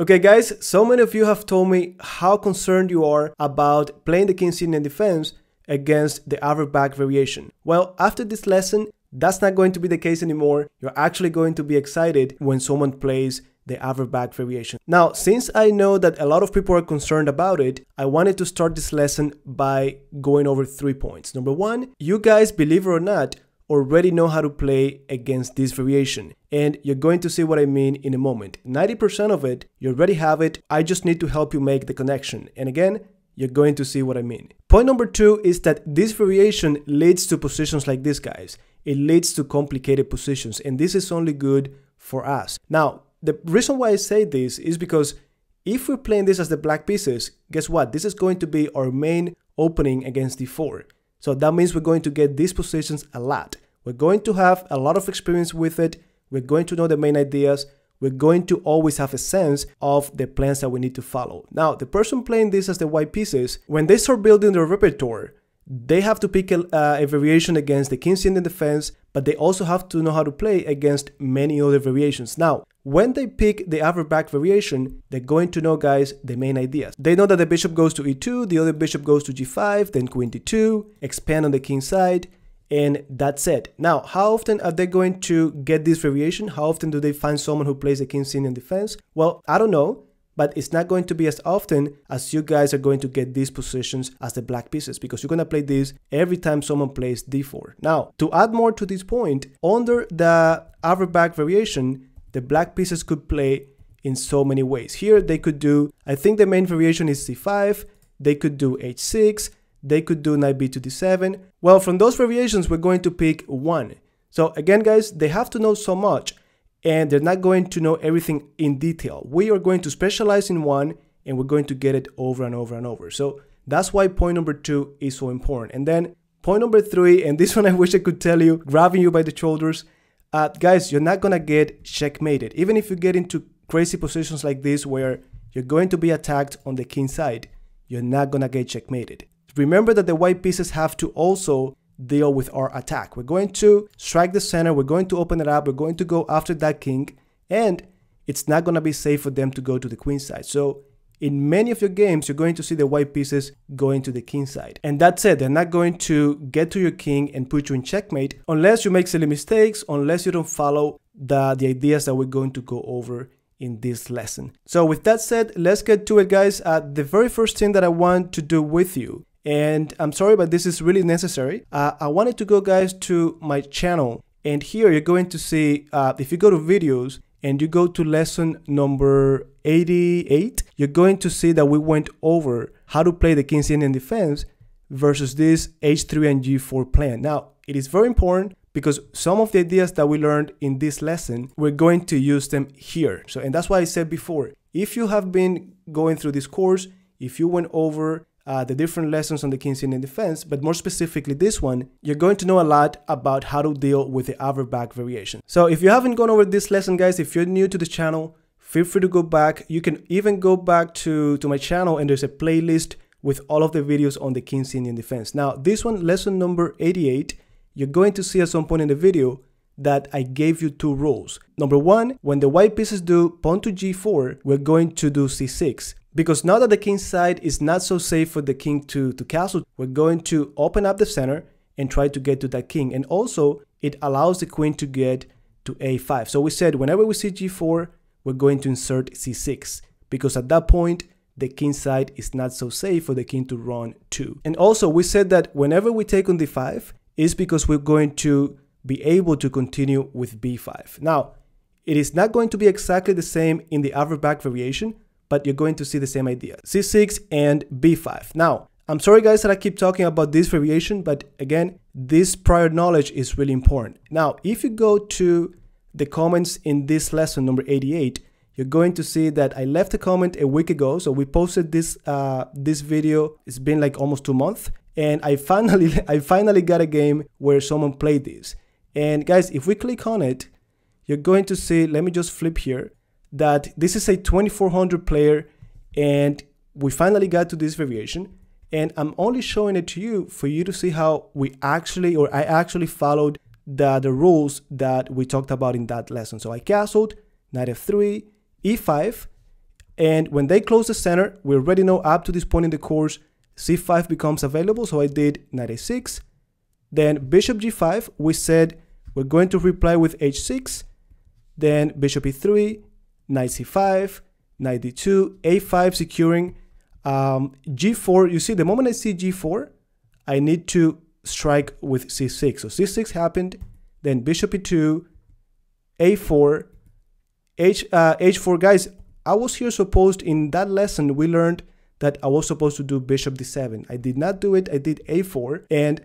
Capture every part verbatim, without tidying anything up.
Okay guys, so many of you have told me how concerned you are about playing the King's Indian Defense against the Averbakh variation. Well, after this lesson, that's not going to be the case anymore. You're actually going to be excited when someone plays the Averbakh variation. Now, since I know that a lot of people are concerned about it, I wanted to start this lesson by going over three points. Number one, you guys, believe it or not, already know how to play against this variation, and you're going to see what I mean in a moment. ninety percent of it, you already have it. I just need to help you make the connection, and again, you're going to see what I mean. Point number two is that this variation leads to positions like this, guys. It leads to complicated positions, and this is only good for us. Now, the reason why I say this is because if we're playing this as the black pieces, guess what? This is going to be our main opening against d four. So that means we're going to get these positions a lot. We're going to have a lot of experience with it. We're going to know the main ideas. We're going to always have a sense of the plans that we need to follow. Now, the person playing this as the white pieces, when they start building their repertoire, they have to pick a, uh, a variation against the King's Indian Defense, but they also have to know how to play against many other variations. Now, when they pick the Averbakh variation, they're going to know, guys, the main ideas. They know that the bishop goes to e two, the other bishop goes to g five, then queen d two, expand on the king side, and that's it. Now, how often are they going to get this variation? How often do they find someone who plays the King's Indian Defense? Well, I don't know, but it's not going to be as often as you guys are going to get these positions as the black pieces, because you're going to play this every time someone plays d four. Now, to add more to this point, under the Averbakh variation, the black pieces could play in so many ways. Here they could do, I think the main variation is c five, they could do h six, they could do knight b to d seven. Well, from those variations, we're going to pick one. So again, guys, they have to know so much, and they're not going to know everything in detail. We are going to specialize in one, and we're going to get it over and over and over. So that's why point number two is so important. And then point number three, and this one I wish I could tell you, grabbing you by the shoulders. Uh, guys, you're not going to get checkmated. Even if you get into crazy positions like this where you're going to be attacked on the king side, you're not going to get checkmated. Remember that the white pieces have to also deal with our attack. We're going to strike the center, we're going to open it up, we're going to go after that king, and it's not going to be safe for them to go to the queen side. So in many of your games, you're going to see the white pieces going to the king side. And that's it. They're not going to get to your king and put you in checkmate unless you make silly mistakes, unless you don't follow the, the ideas that we're going to go over in this lesson. So with that said, let's get to it, guys. Uh, the very first thing that I want to do with you, and I'm sorry, but this is really necessary. Uh, I wanted to go, guys, to my channel. And here you're going to see, uh, if you go to videos and you go to lesson number eighty-eight, you're going to see that we went over how to play the King's Indian Defense versus this h three and g four plan. Now, it is very important because some of the ideas that we learned in this lesson, we're going to use them here. So, and that's why I said before, if you have been going through this course, if you went over Uh, the different lessons on the King's Indian Defense, but more specifically this one, you're going to know a lot about how to deal with the Averbakh variation. So if you haven't gone over this lesson, guys, if you're new to the channel, feel free to go back. You can even go back to, to my channel, and there's a playlist with all of the videos on the King's Indian Defense. Now, this one, lesson number eighty-eight, you're going to see at some point in the video that I gave you two rules. Number one, when the white pieces do pawn to g four, we're going to do c six. Because now that the king side is not so safe for the king to, to castle, we're going to open up the center and try to get to that king. And also, it allows the queen to get to a five. So we said whenever we see g four, we're going to insert c six. Because at that point, the king side is not so safe for the king to run to. And also, we said that whenever we take on d five, it's because we're going to be able to continue with b five. Now, it is not going to be exactly the same in the Averbakh variation, but you're going to see the same idea, c six and b five. Now, I'm sorry, guys, that I keep talking about this variation, but again, this prior knowledge is really important. Now, if you go to the comments in this lesson number eighty-eight, you're going to see that I left a comment a week ago. So we posted this uh, this video. It's been like almost two months, and I finally I finally got a game where someone played this. And guys, if we click on it, you're going to see. Let me just flip here. That this is a twenty-four hundred player, and we finally got to this variation, and I'm only showing it to you for you to see how we actually, or I actually followed the, the rules that we talked about in that lesson. So I castled, knight f three, e five, And when they close the center, we already know up to this point in the course, c five becomes available. So I did knight a six. Then bishop g five, we said we're going to reply with h six. Then bishop e three, knight c five, knight d two, a five securing um, g four. You see, the moment I see g four, I need to strike with c six. So c six happened, then bishop e two, a four, H, uh, h four. Guys, I was here supposed, in that lesson, we learned that I was supposed to do bishop d seven. I did not do it, I did a four, and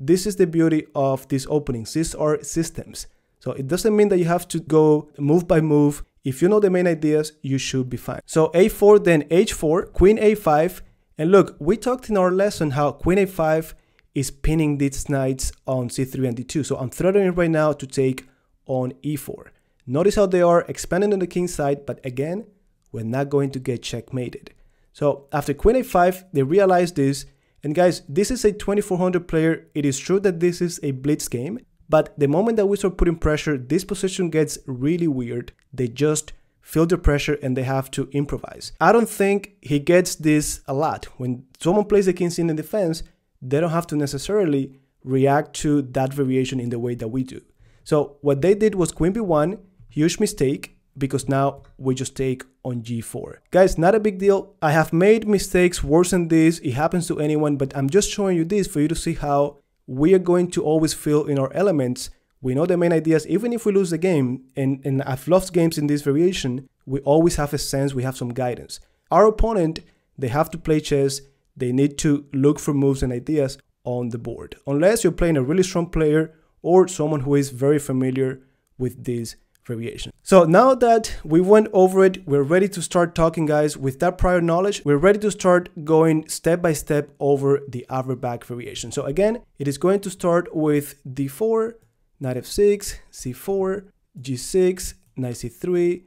this is the beauty of these openings. These are systems. So it doesn't mean that you have to go move by move. If you know the main ideas, you should be fine. So a four, then h four, queen a five, and look, we talked in our lesson how queen a five is pinning these knights on c three and d two. So I'm threatening right now to take on e four. Notice how they are expanding on the king's side, but again, we're not going to get checkmated. So after queen a five, they realize this. And guys, this is a twenty-four hundred player. It is true that this is a blitz game, but the moment that we start putting pressure, this position gets really weird. They just feel the pressure and they have to improvise. I don't think he gets this a lot. When someone plays the King's Indian Defense, they don't have to necessarily react to that variation in the way that we do. So what they did was queen b one, huge mistake, because now we just take on g four. Guys, not a big deal. I have made mistakes worse than this. It happens to anyone, but I'm just showing you this for you to see how we are going to always feel in our elements. We know the main ideas, even if we lose the game, and, and I've lost games in this variation, we always have a sense, we have some guidance. Our opponent, they have to play chess, they need to look for moves and ideas on the board. Unless you're playing a really strong player or someone who is very familiar with this variation. So now that we went over it, we're ready to start talking, guys. With that prior knowledge, we're ready to start going step by step over the Averbakh variation. So again, it is going to start with d four, knight f six, c four, g six, knight c three,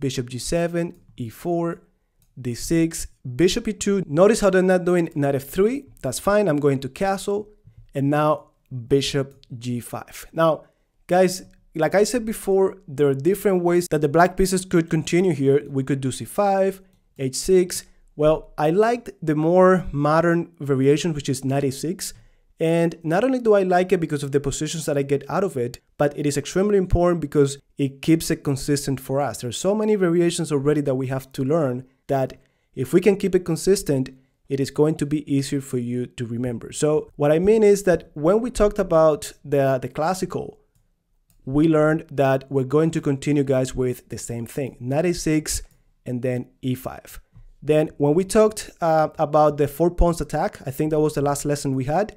bishop g seven, e four, d six, bishop e two. Notice how they're not doing knight f three. That's fine. I'm going to castle. And now bishop g five. Now, guys, like I said before, there are different ways that the black pieces could continue here. We could do c five, h six. Well, I liked the more modern variation, which is knight a six. And not only do I like it because of the positions that I get out of it, but it is extremely important because it keeps it consistent for us. There are so many variations already that we have to learn that if we can keep it consistent, it is going to be easier for you to remember. So what I mean is that when we talked about the, the classical, we learned that we're going to continue, guys, with the same thing, knight a six and then e five. Then when we talked uh, about the four pawns attack, I think that was the last lesson we had,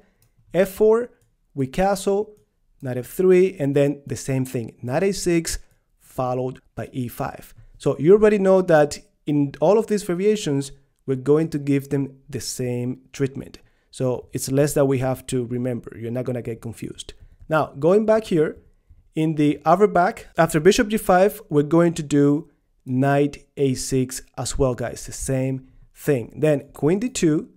f four, we castle, knight f three, and then the same thing, knight a six followed by e five. So you already know that in all of these variations, we're going to give them the same treatment. So it's less that we have to remember. You're not going to get confused. Now, going back here, in the Averbakh, after bishop g five, we're going to do knight a six as well, guys. The same thing. Then queen d two,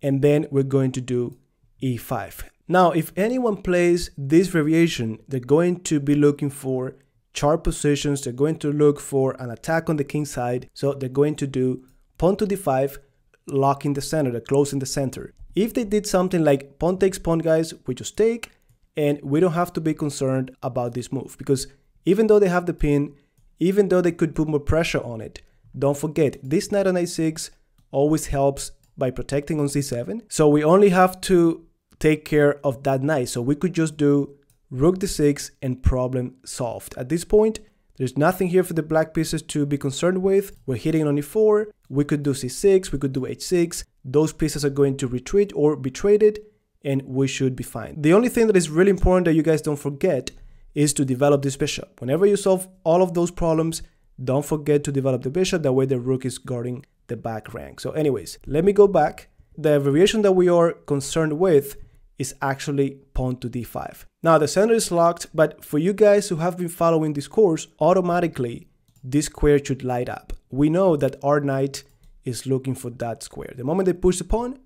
and then we're going to do e five. Now, if anyone plays this variation, they're going to be looking for chart positions. They're going to look for an attack on the king side. So they're going to do pawn to d five, locking the center, they're closing the center. If they did something like pawn takes pawn, guys, we just take, and we don't have to be concerned about this move, because even though they have the pin, even though they could put more pressure on it, don't forget, this knight on a six always helps by protecting on c seven. So we only have to take care of that knight. So we could just do rook d six and problem solved. At this point, there's nothing here for the black pieces to be concerned with. We're hitting on e four. We could do c six. We could do h six. Those pieces are going to retreat or be traded, and we should be fine. The only thing that is really important that you guys don't forget is to develop this bishop. Whenever you solve all of those problems, don't forget to develop the bishop. That way the rook is guarding the back rank. So anyways, let me go back. The variation that we are concerned with is actually pawn to d five. Now the center is locked, but for you guys who have been following this course, automatically this square should light up. We know that our knight is looking for that square. The moment they push the pawn,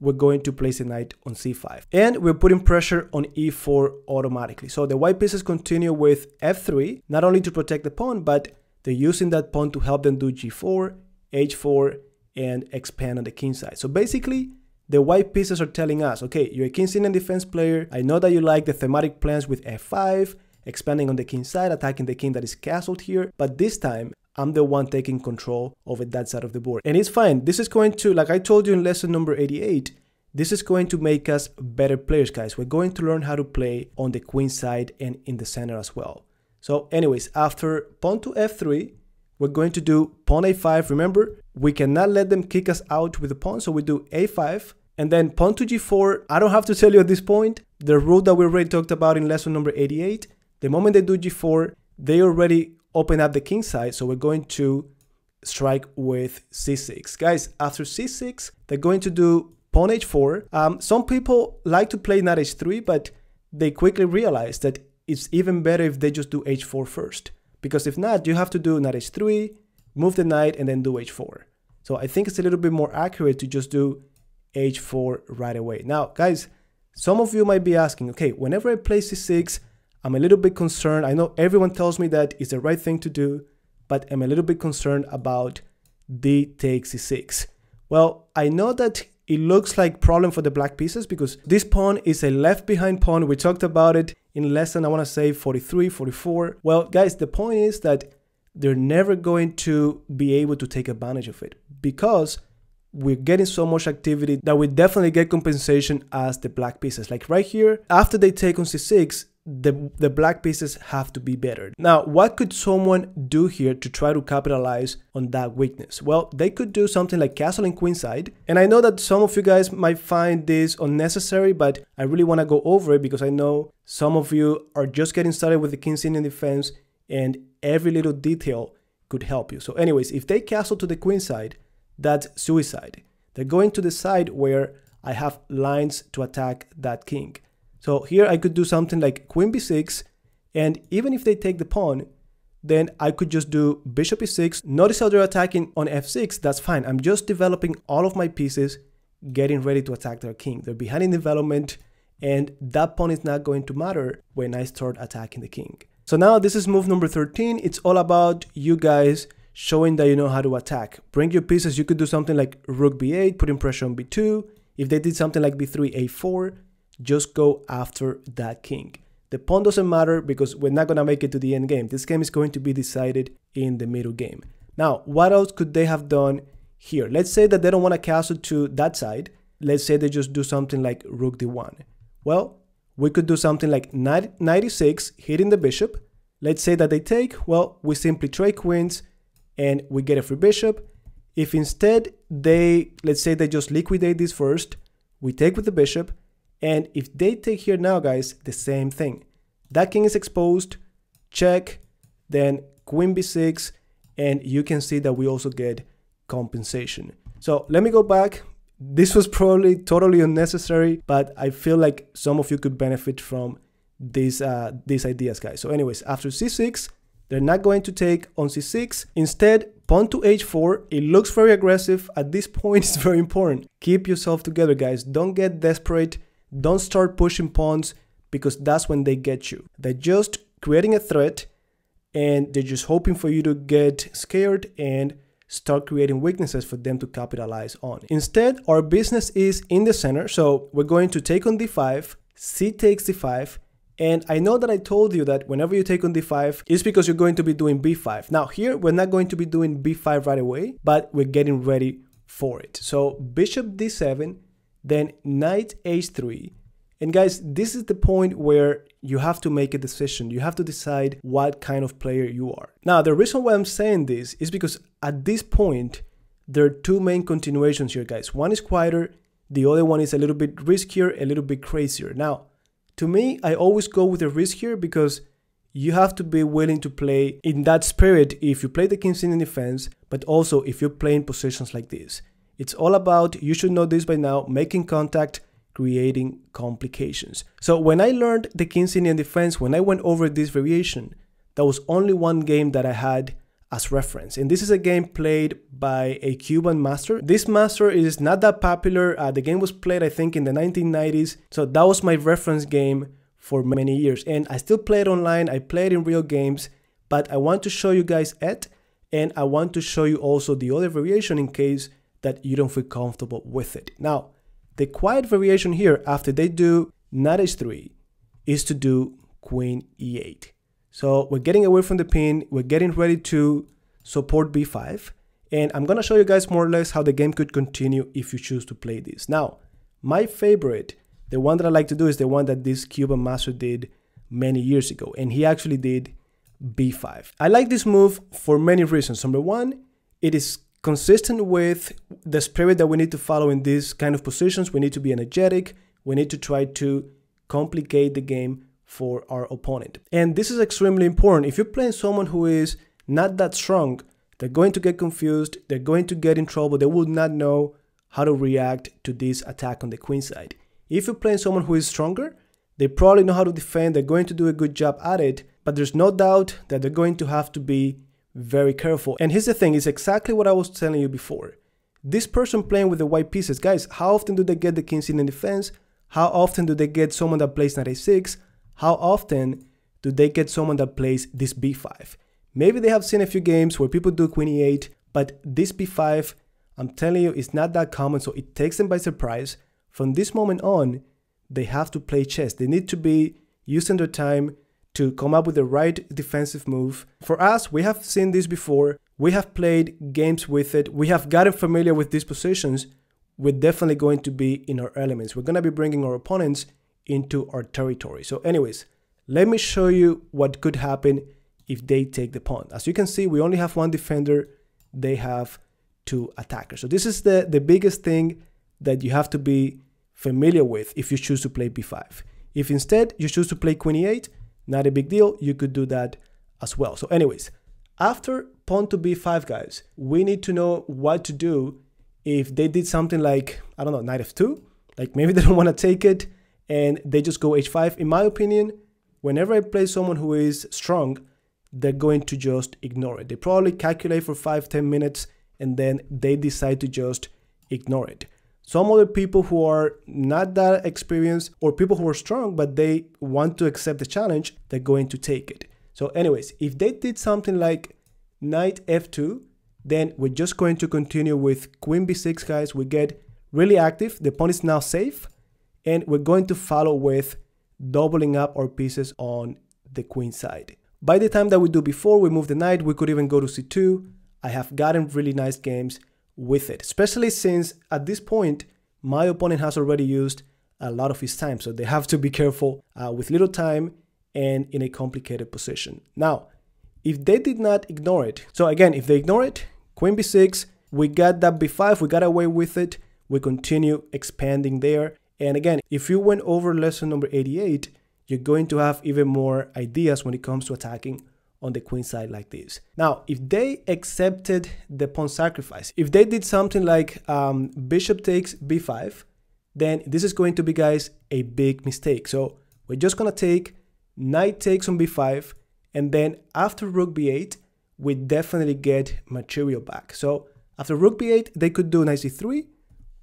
we're going to place the knight on c five. And we're putting pressure on e four automatically. So the white pieces continue with f three, not only to protect the pawn, but they're using that pawn to help them do g four, h four, and expand on the king side. So basically, the white pieces are telling us, okay, you're a King's Indian defense player. I know that you like the thematic plans with f five, expanding on the king side, attacking the king that is castled here, but this time, I'm the one taking control over that side of the board. And it's fine. This is going to, like I told you in lesson number eighty-eight, this is going to make us better players, guys. We're going to learn how to play on the queen side and in the center as well. So anyways, after pawn to f three, we're going to do pawn a five. Remember, we cannot let them kick us out with the pawn, so we do a five. And then pawn to g four, I don't have to tell you at this point, the rule that we already talked about in lesson number eighty-eight, the moment they do g four, they already open up the king side, so we're going to strike with c six. Guys, after c six, they're going to do pawn h four. Um, some people like to play knight h three, but they quickly realize that it's even better if they just do h four first. Because if not, you have to do knight h three, move the knight, and then do h four. So I think it's a little bit more accurate to just do h four right away. Now, guys, some of you might be asking, okay, whenever I play c six, I'm a little bit concerned. I know everyone tells me that it's the right thing to do, but I'm a little bit concerned about d takes c six. Well, I know that it looks like problem for the black pieces because this pawn is a left behind pawn. We talked about it in lesson, I want to say forty-three, forty-four. Well, guys, the point is that they're never going to be able to take advantage of it because we're getting so much activity that we definitely get compensation as the black pieces. Like right here, after they take on c six, The, the black pieces have to be better. Now, what could someone do here to try to capitalize on that weakness? Well, they could do something like castling queenside. And I know that some of you guys might find this unnecessary, but I really want to go over it because I know some of you are just getting started with the King's Indian defense and every little detail could help you. So anyways, if they castle to the queenside, that's suicide. They're going to the side where I have lines to attack that king. So here I could do something like queen b six, and even if they take the pawn, then I could just do bishop e six. Notice how they're attacking on f six, that's fine. I'm just developing all of my pieces, getting ready to attack their king. They're behind in development, and that pawn is not going to matter when I start attacking the king. So now this is move number thirteen. It's all about you guys showing that you know how to attack. Bring your pieces. You could do something like rook b eight, putting pressure on b two. If they did something like b three, a four, just go after that king. The pawn doesn't matter because we're not going to make it to the end game. This game is going to be decided in the middle game. Now, what else could they have done here? Let's say that they don't want to castle to that side. Let's say they just do something like rook d one. Well, we could do something like knight e six, hitting the bishop. Let's say that they take. Well, we simply trade queens and we get a free bishop. If instead they, let's say they just liquidate this first, we take with the bishop. And if they take here now, guys, the same thing. That king is exposed, check, then queen b six, and you can see that we also get compensation. So let me go back. This was probably totally unnecessary, but I feel like some of you could benefit from these, uh, these ideas, guys. So anyways, after c six, they're not going to take on c six. Instead, pawn to h four. It looks very aggressive. At this point, it's very important. Keep yourself together, guys. Don't get desperate. Don't start pushing pawns because that's when they get you. They're just creating a threat and they're just hoping for you to get scared and start creating weaknesses for them to capitalize on. Instead, our business is in the center. So we're going to take on d five, c takes d five. And I know that I told you that whenever you take on d five, it's because you're going to be doing b five. Now here, we're not going to be doing b five right away, but we're getting ready for it. So bishop d seven, then knight h three. And guys, this is the point where you have to make a decision. You have to decide what kind of player you are. Now, the reason why I'm saying this is because at this point, there are two main continuations here, guys. One is quieter. The other one is a little bit riskier, a little bit crazier. Now, to me, I always go with the riskier because you have to be willing to play in that spirit if you play the King's Indian defense, but also if you're playing positions like this. It's all about, you should know this by now, making contact, creating complications. So when I learned the King's Indian defense, when I went over this variation, there was only one game that I had as reference. And this is a game played by a Cuban master. This master is not that popular. Uh, the game was played, I think, in the nineteen nineties. So that was my reference game for many years. And I still play it online. I play it in real games. But I want to show you guys it. And I want to show you also the other variation in case that you don't feel comfortable with it. Now, the quiet variation here, after they do knight h three, is to do queen e eight. So we're getting away from the pin, we're getting ready to support b five, and I'm gonna show you guys more or less how the game could continue if you choose to play this. Now, my favorite, the one that I like to do, is the one that this Cuban master did many years ago, and he actually did b five. I like this move for many reasons. Number one, it is consistent with the spirit that we need to follow in these kind of positions. We need to be energetic, we need to try to complicate the game for our opponent. And this is extremely important. If you're playing someone who is not that strong, they're going to get confused, they're going to get in trouble, they will not know how to react to this attack on the queen side. If you're playing someone who is stronger, they probably know how to defend, they're going to do a good job at it, but there's no doubt that they're going to have to be very careful. And here's the thing, it's exactly what I was telling you before. This person playing with the white pieces, guys, how often do they get the King's Indian defense? How often do they get someone that plays knight a six? How often do they get someone that plays this b five? Maybe they have seen a few games where people do queen e eight, but this b five, I'm telling you, it's not that common, so it takes them by surprise. From this moment on, they have to play chess. They need to be using their time to come up with the right defensive move. For us, we have seen this before. We have played games with it. We have gotten familiar with these positions. We're definitely going to be in our elements. We're going to be bringing our opponents into our territory. So anyways, let me show you what could happen if they take the pawn. As you can see, we only have one defender. They have two attackers. So this is the, the biggest thing that you have to be familiar with if you choose to play b five. If instead you choose to play queen e eight, not a big deal, you could do that as well. So anyways, after pawn to b five, guys, we need to know what to do if they did something like, I don't know, knight f two, like maybe they don't want to take it and they just go h five. In my opinion, whenever I play someone who is strong, they're going to just ignore it. They probably calculate for five, ten minutes, and then they decide to just ignore it. Some other people who are not that experienced, or people who are strong but they want to accept the challenge, they're going to take it. So anyways, if they did something like knight f two, then we're just going to continue with queen b six, guys. We get really active, the pawn is now safe, and we're going to follow with doubling up our pieces on the queen side. By the time that we do before, we move the knight, we could even go to c two. I have gotten really nice games with it, especially since at this point my opponent has already used a lot of his time, so they have to be careful uh, with little time and in a complicated position. Now, if they did not ignore it, so again, if they ignore it, queen b six, we got that b five, we got away with it, we continue expanding there. And again, if you went over lesson number eighty-eight, you're going to have even more ideas when it comes to attacking on the queen side like this. Now, if they accepted the pawn sacrifice, if they did something like um, bishop takes b five, then this is going to be, guys, a big mistake. So we're just gonna take knight takes on b five, and then after rook b eight, we definitely get material back. So after rook b eight, they could do knight c three,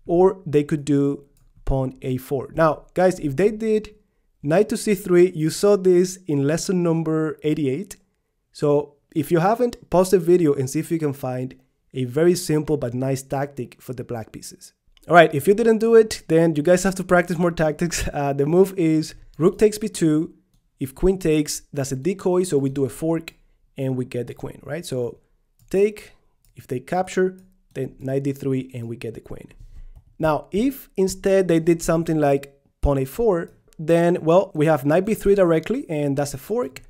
or they could do pawn a four. Now, guys, if they did knight to c three, you saw this in lesson number eighty-eight. So if you haven't, pause the video and see if you can find a very simple but nice tactic for the black pieces. All right, if you didn't do it, then you guys have to practice more tactics. Uh, the move is rook takes b two. If queen takes, that's a decoy, so we do a fork and we get the queen, right? So take, if they capture, then knight d three and we get the queen. Now, if instead they did something like pawn a four, then, well, we have knight b three directly, and that's a fork.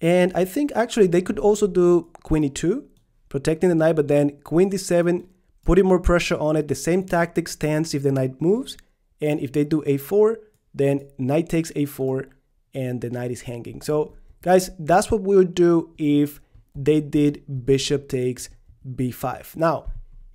And I think actually they could also do queen e two, protecting the knight, but then queen d seven, putting more pressure on it. The same tactic stands if the knight moves, and if they do a four, then knight takes a four, and the knight is hanging. So, guys, that's what we would do if they did bishop takes b five. Now,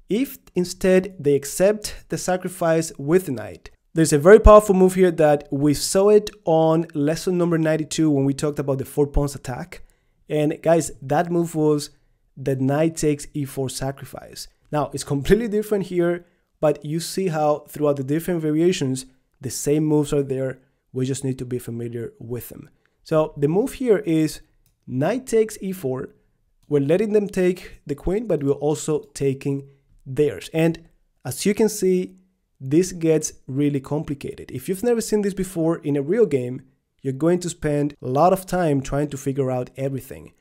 if instead they accept the sacrifice with the knight, there's a very powerful move here that we saw it on lesson number ninety-two when we talked about the four pawns attack. And guys, that move was the knight takes e four sacrifice. Now, it's completely different here, but you see how throughout the different variations, the same moves are there. We just need to be familiar with them. So the move here is knight takes e four, We're letting them take the queen, but we're also taking theirs. And as you can see, this gets really complicated. If you've never seen this before in a real game, you're going to spend a lot of time trying to figure out everything.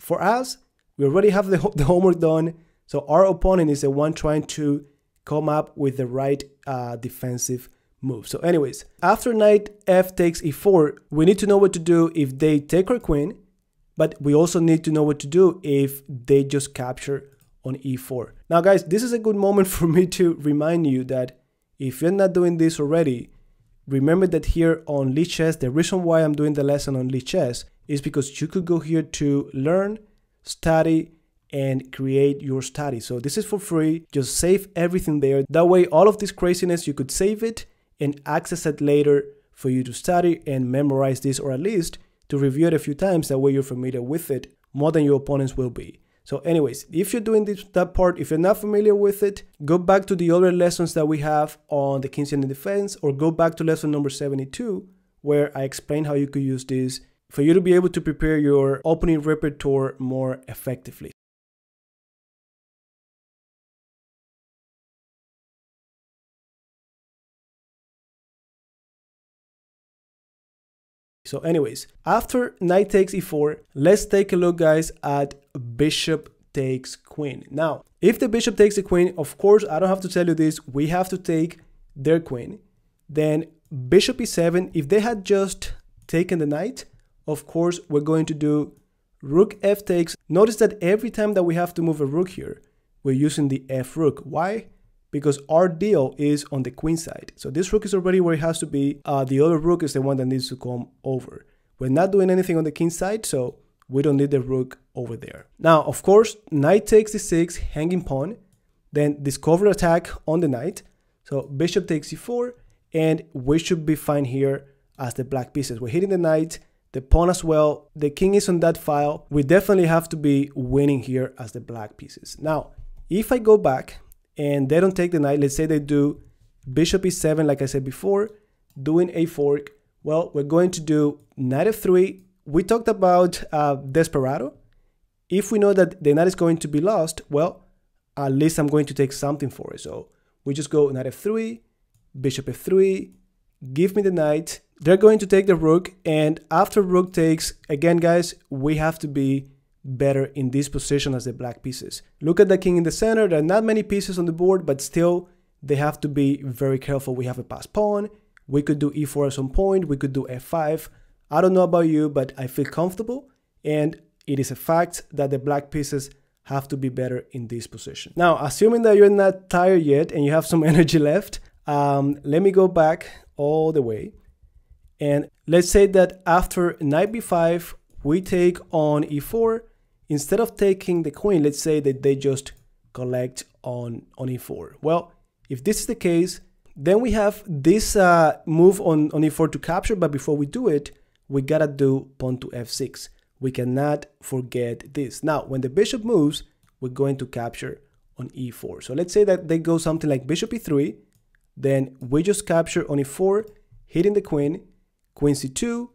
For us, we already have the, ho the homework done, so our opponent is the one trying to come up with the right uh, defensive move. So anyways, after knight f takes e four, we need to know what to do if they take our queen, but we also need to know what to do if they just capture on e four. Now guys, this is a good moment for me to remind you that if you're not doing this already, remember that here on Lee Chess, the reason why I'm doing the lesson on Lee Chess is because you could go here to learn, study, and create your study. So this is for free. Just save everything there. That way, all of this craziness, you could save it and access it later for you to study and memorize this, or at least to review it a few times. That way you're familiar with it more than your opponents will be. So anyways, if you're doing this, that part, if you're not familiar with it, go back to the other lessons that we have on the King's Indian Defense, or go back to lesson number seventy-two, where I explain how you could use this for you to be able to prepare your opening repertoire more effectively. So anyways, after knight takes e four, let's take a look, guys, at bishop takes queen. Now, if the bishop takes the queen, of course, I don't have to tell you this, we have to take their queen. Then bishop e seven, if they had just taken the knight, of course, we're going to do rook f takes. Notice that every time that we have to move a rook here, we're using the f rook. Why? Because our deal is on the queen side. So this rook is already where it has to be. Uh, the other rook is the one that needs to come over. We're not doing anything on the king side, so we don't need the rook over there. Now, of course, knight takes e six, hanging pawn, then discover attack on the knight. So bishop takes e four, and we should be fine here as the black pieces. We're hitting the knight, the pawn as well. The king is on that file. We definitely have to be winning here as the black pieces. Now, if I go back, and they don't take the knight, let's say they do bishop e seven, like I said before, doing a fork. Well, we're going to do knight f three. We talked about uh, Desperado. If we know that the knight is going to be lost, well, at least I'm going to take something for it. So we just go knight f three, bishop f three, give me the knight. They're going to take the rook, and after rook takes, again, guys, we have to be better in this position as the black pieces. Look at the king in the center. There are not many pieces on the board, but still they have to be very careful. We have a passed pawn. We could do e four at some point. We could do f five. I don't know about you, but I feel comfortable, and it is a fact that the black pieces have to be better in this position. Now, assuming that you're not tired yet and you have some energy left, um, let me go back all the way, and let's say that after knight b five, we take on e four. Instead of taking the queen, let's say that they just collect on, on e four. Well, if this is the case, then we have this uh, move on, on e four to capture, but before we do it, we gotta do pawn to f six. We cannot forget this. Now, when the bishop moves, we're going to capture on e four. So let's say that they go something like bishop e three, then we just capture on e four, hitting the queen, queen c two,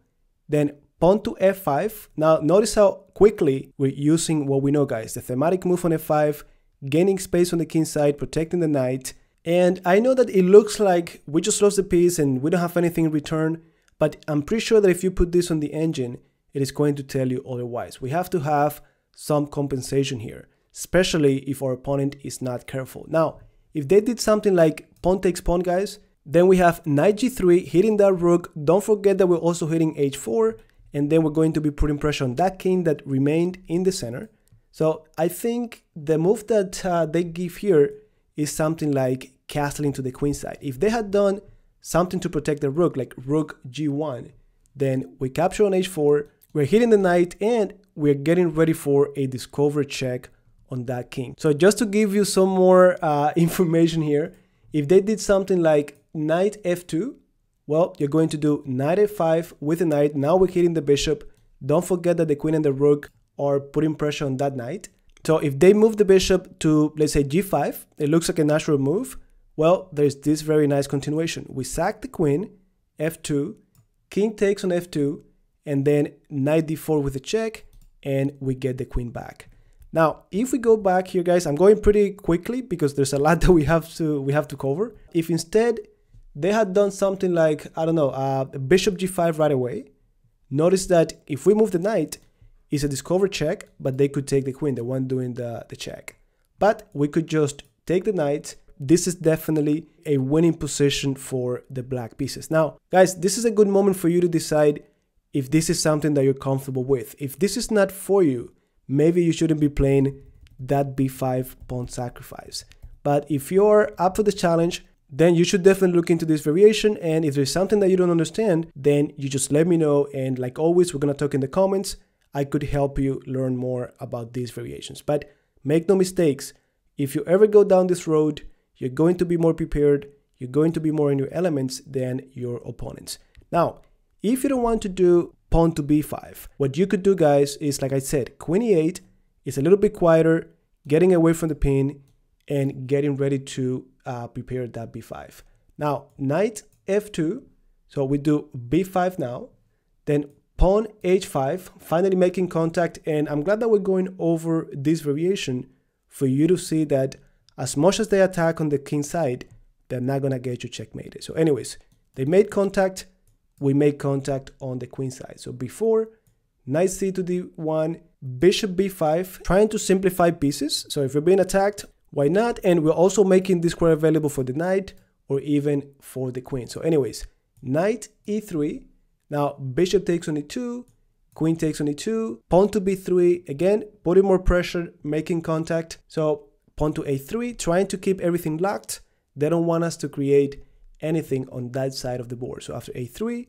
then pawn to f five. Now, notice how quickly we're using what we know, guys. The thematic move on f five, gaining space on the king side, protecting the knight. And I know that it looks like we just lost the piece and we don't have anything in return, but I'm pretty sure that if you put this on the engine, it is going to tell you otherwise. We have to have some compensation here, especially if our opponent is not careful. Now, if they did something like pawn takes pawn, guys, then we have knight g three, hitting that rook. Don't forget that we're also hitting h four. And then we're going to be putting pressure on that king that remained in the center. So I think the move that uh, they give here is something like castling to the queen side. If they had done something to protect the rook, like rook g one, then we capture on h four, we're hitting the knight, and we're getting ready for a discover check on that king. So just to give you some more uh, information here, if they did something like knight f two, well, you're going to do knight f five with the knight. Now we're hitting the bishop. Don't forget that the queen and the rook are putting pressure on that knight. So if they move the bishop to, let's say, g five, it looks like a natural move. Well, there's this very nice continuation. We sack the queen, f two, king takes on f two, and then knight d four with a check, and we get the queen back. Now, if we go back here, guys, I'm going pretty quickly because there's a lot that we have to we have to cover. If instead they had done something like, I don't know, uh, bishop g five right away, notice that if we move the knight, it's a discover check, but they could take the queen, the one doing the, the check. But we could just take the knight. This is definitely a winning position for the black pieces. Now, guys, this is a good moment for you to decide if this is something that you're comfortable with. If this is not for you, maybe you shouldn't be playing that b five pawn sacrifice. But if you're up for the challenge, then you should definitely look into this variation. And if there's something that you don't understand, then you just let me know. And like always, we're going to talk in the comments. I could help you learn more about these variations. But make no mistakes, if you ever go down this road, you're going to be more prepared. You're going to be more in your elements than your opponents. Now, if you don't want to do pawn to b five, what you could do, guys, is, like I said, queen e eight is a little bit quieter, getting away from the pin and getting ready to uh, prepare that b five. Now, knight f two, so we do b five now, then pawn h five, finally making contact. And I'm glad that we're going over this variation for you to see that as much as they attack on the king side, they're not going to get you checkmated. So anyways, they made contact. We make contact on the queen side. So b four, knight c to d one, bishop b five, trying to simplify pieces. So if you're being attacked, why not? And we're also making this square available for the knight or even for the queen. So anyways, knight e three. Now bishop takes on e two, queen takes on e two, pawn to b three. Again, putting more pressure, making contact. So pawn to a three, trying to keep everything locked. They don't want us to create anything on that side of the board. So after a three,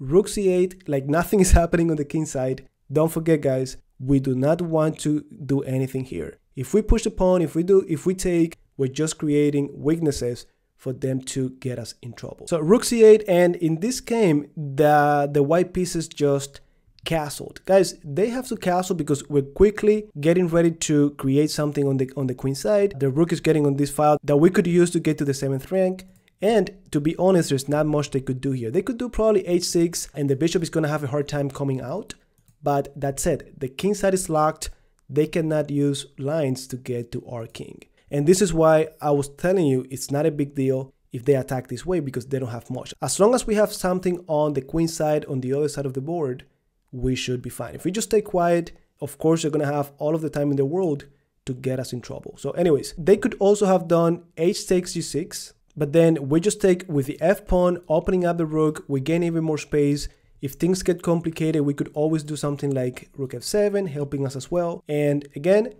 rook c eight, like nothing is happening on the king side. Don't forget, guys, we do not want to do anything here. If we push the pawn, if we do, if we take, we're just creating weaknesses for them to get us in trouble. So rook c eight, and in this game, the, the white pieces just castled. Guys, they have to castle because we're quickly getting ready to create something on the, on the queen side. The rook is getting on this file that we could use to get to the seventh rank. And to be honest, there's not much they could do here. They could do probably h six, and the bishop is going to have a hard time coming out. But that's it. The king side is locked. They cannot use lines to get to our king. And this is why I was telling you it's not a big deal if they attack this way, because they don't have much. As long as we have something on the queen side, on the other side of the board, we should be fine. If we just stay quiet, of course, you're going to have all of the time in the world to get us in trouble. So anyways, they could also have done h takes g six. But then we just take with the f pawn, opening up the rook, we gain even more space. If things get complicated, we could always do something like rook f seven, helping us as well. And again,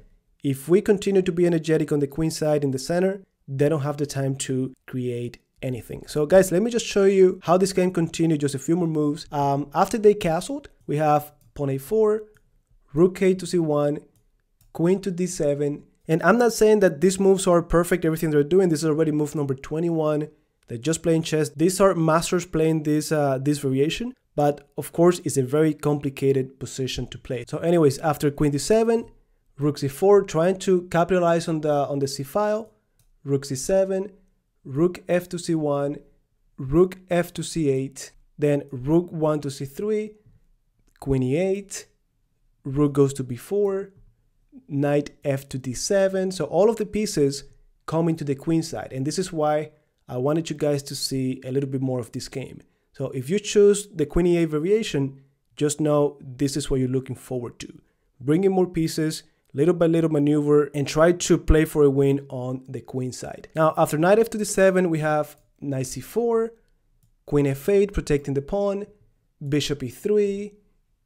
if we continue to be energetic on the queen side in the center, they don't have the time to create anything. So guys, let me just show you how this game continued, just a few more moves. Um, after they castled, we have pawn a four, rook k to c one, queen to d seven. And I'm not saying that these moves are perfect, everything they're doing. This is already move number twenty-one. They're just playing chess. These are masters playing this, uh, this variation. But of course, it's a very complicated position to play. So anyways, after queen d seven, rook c four, trying to capitalize on the, on the c file, rook c seven, rook f to c one, rook f to c eight, then rook one to c three, queen e eight, rook goes to b four, knight f to d seven. So all of the pieces come into the queen side, and this is why I wanted you guys to see a little bit more of this game. So if you choose the queen e eight variation, just know this is what you're looking forward to. Bring in more pieces, little by little maneuver, and try to play for a win on the queen side. Now after knight f to d seven, we have knight c four, queen f eight, protecting the pawn, bishop e three,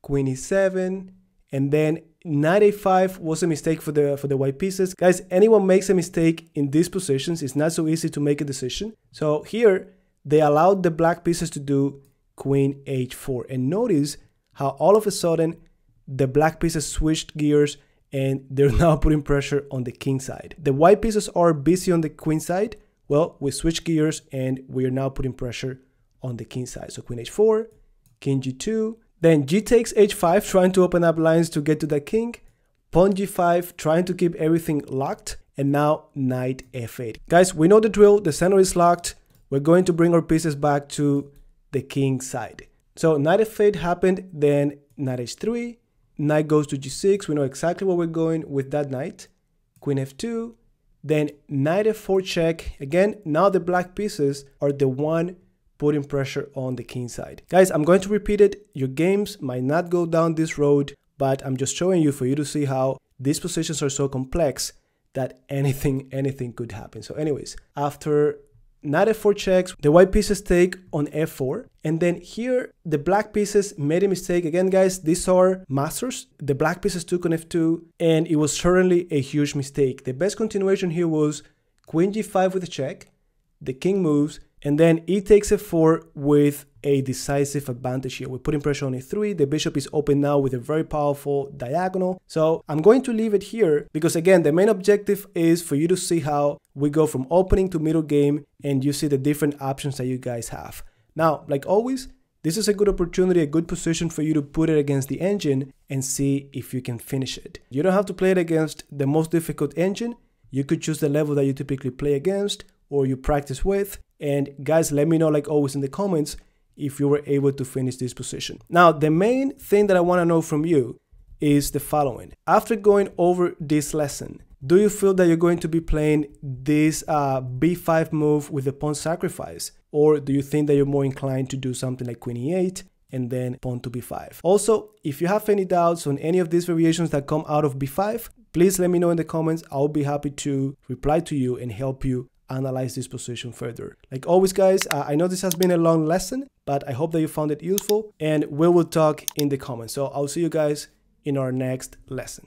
queen e seven, and then knight a five was a mistake for the for the white pieces. Guys, anyone makes a mistake in these positions. It's not so easy to make a decision. So here, they allowed the black pieces to do queen h four. And notice how all of a sudden, the black pieces switched gears and they're now putting pressure on the king side. The white pieces are busy on the queen side. Well, we switch gears and we are now putting pressure on the king side. So queen h four, king g two. Then g takes h five, trying to open up lines to get to the king. Pawn g five, trying to keep everything locked. And now knight f eight. Guys, we know the drill. The center is locked. We're going to bring our pieces back to the king side. So knight f eight happened. Then knight h three, Knight goes to g six. We know exactly where we're going with that knight. Queen f two. Then knight f four check. Again, now the black pieces are the one putting pressure on the king side. Guys, I'm going to repeat it. Your games might not go down this road, but I'm just showing you for you to see how these positions are so complex that anything, anything could happen. So anyways, after knight f four checks, the white pieces take on f four. And then here, the black pieces made a mistake. Again, guys, these are masters. The black pieces took on f two, and it was certainly a huge mistake. The best continuation here was queen g five with a check, the king moves, and then e takes f four with a decisive advantage here. We're putting pressure on e three. The bishop is open now with a very powerful diagonal. So I'm going to leave it here because, again, the main objective is for you to see how we go from opening to middle game and you see the different options that you guys have. Now, like always, this is a good opportunity, a good position for you to put it against the engine and see if you can finish it. You don't have to play it against the most difficult engine. You could choose the level that you typically play against or you practice with. And guys, let me know, like always, in the comments if you were able to finish this position. Now, the main thing that I want to know from you is the following. After going over this lesson, do you feel that you're going to be playing this uh, b five move with the pawn sacrifice? Or do you think that you're more inclined to do something like queen e eight and then pawn to b five? Also, if you have any doubts on any of these variations that come out of b five, please let me know in the comments. I'll be happy to reply to you and help you analyze this position further. Like always, guys, uh, I know this has been a long lesson, but I hope that you found it useful, and we will talk in the comments. So I'll see you guys in our next lesson.